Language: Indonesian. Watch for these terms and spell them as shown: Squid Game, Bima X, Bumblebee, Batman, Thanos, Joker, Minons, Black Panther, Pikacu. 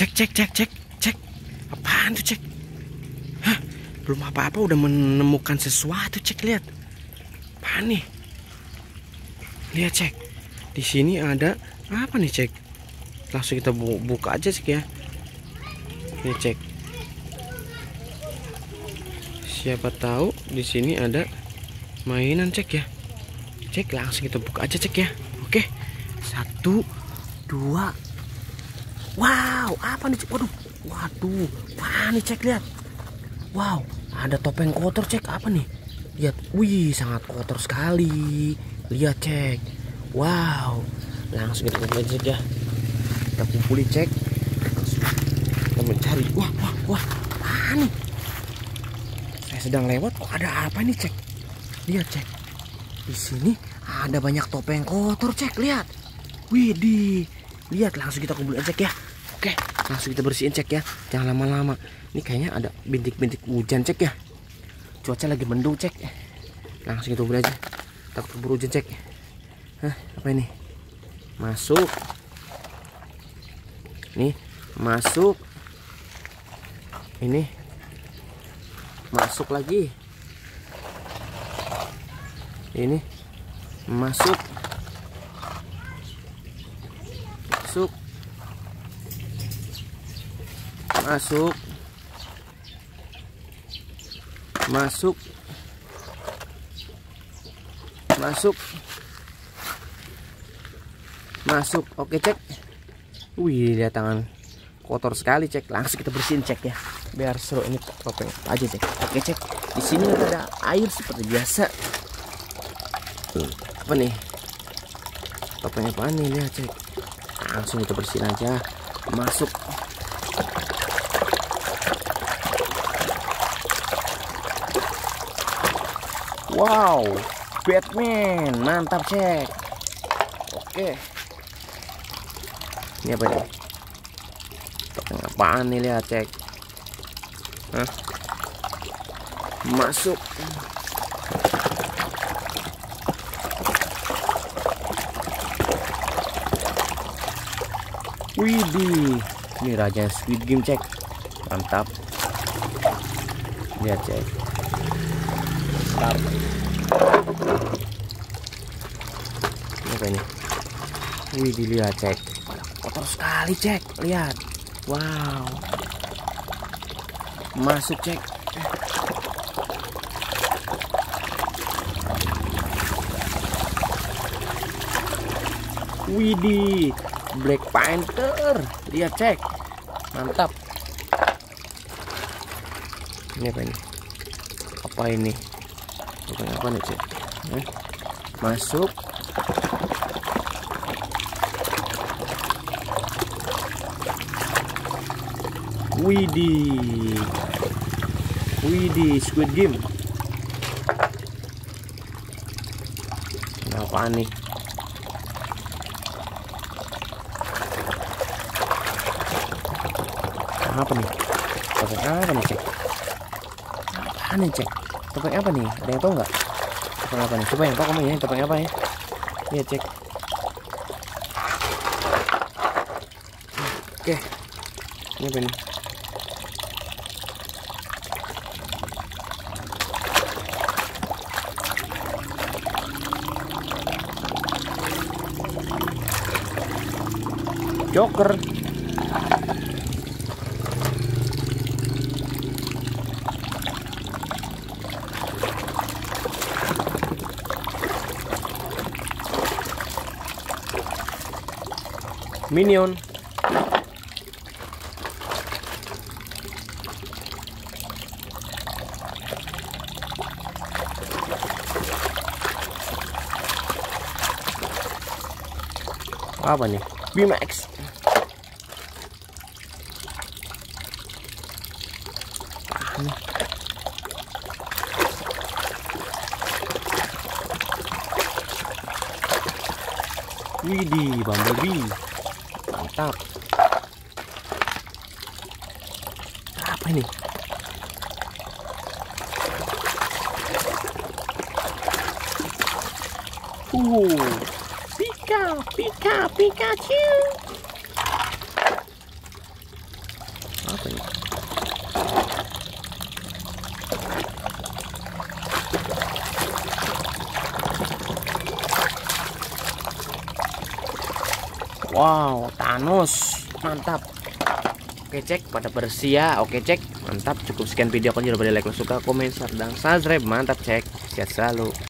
Cek. Apaan tuh, Cek? Hah, belum apa-apa udah menemukan sesuatu, Cek. Lihat. Apaan nih? Lihat, Cek. Di sini ada apa nih, Cek? Langsung kita buka aja, Cek, ya. Ini, Cek. Siapa tahu di sini ada mainan, Cek, ya. Cek, langsung kita buka aja, Cek, ya. Oke. 1, 2. Wow, apa nih, Cek? Waduh, wah nih, Cek, lihat. Wow, ada topeng kotor, Cek. Apa nih? Lihat, wih, sangat kotor sekali. Lihat, Cek. Wow, langsung kita kumpulin, Cek, ya. Kita kumpulin, Cek. Langsung kita mencari. Wah, apa nih? Saya sedang lewat, kok ada apa nih, Cek? Lihat, Cek. Di sini ada banyak topeng kotor, Cek. Lihat. Widih, lihat, langsung kita kumpulin, Cek, ya. Oke, langsung kita bersihin, Cek, ya. Jangan lama-lama. Ini kayaknya ada bintik-bintik hujan, Cek, ya. Cuaca lagi mendung, Cek. Langsung kita kumpulin aja. Takut keburu hujan, Cek. Hah, apa ini? Masuk. Nih, masuk. Ini. Masuk lagi. Ini. Masuk. Masuk. Masuk. Masuk. Masuk. Masuk. Oke, Cek. Wih, lihat tangan kotor sekali, Cek. Langsung kita bersihin, Cek, ya. Biar seru ini topeng aja, Cek. Oke, Cek. Di sini ada air seperti biasa. Apa nih? Topeng apaan nih, lihat, Cek. Langsung kita bersihin aja. Masuk. Wow, Batman, mantap, Cek. Oke, ini apa nih? Topeng apaan nih, lihat, Cek. Hah? Masuk. Widih, ini raja Squid Game, Cek. Mantap. Lihat, Cek. Mantap. Ini. Wih, dilihat, Cek. Kotor sekali, Cek. Lihat. Wow. Masuk, Cek. Widih, Black Panther. Lihat, Cek. Mantap. Ini apa ini? Apa ini? Apa nih, Cek? Masuk. Widih, Squid Game. Nah, apaan nih? Apa nih? Topeng apa nih, Cek? Apaan nih, Cek? Topeng apa nih? Ada yang tahu nggak? Topeng apa nih? Coba yang tahu kamu ya, topeng apa ya? Iya, Cek. Oke, ini apa nih? Joker. Minion. Apa nih? Bima X. Widih, Bumblebee. Mantap. Apa ini? Pikacu. something. Wow, Thanos, mantap. Oke cek, pada bersih ya. Oke cek, mantap. Cukup sekian video. Kalau sudah like, suka, komen, share, dan subscribe. Mantap cek, sehat selalu.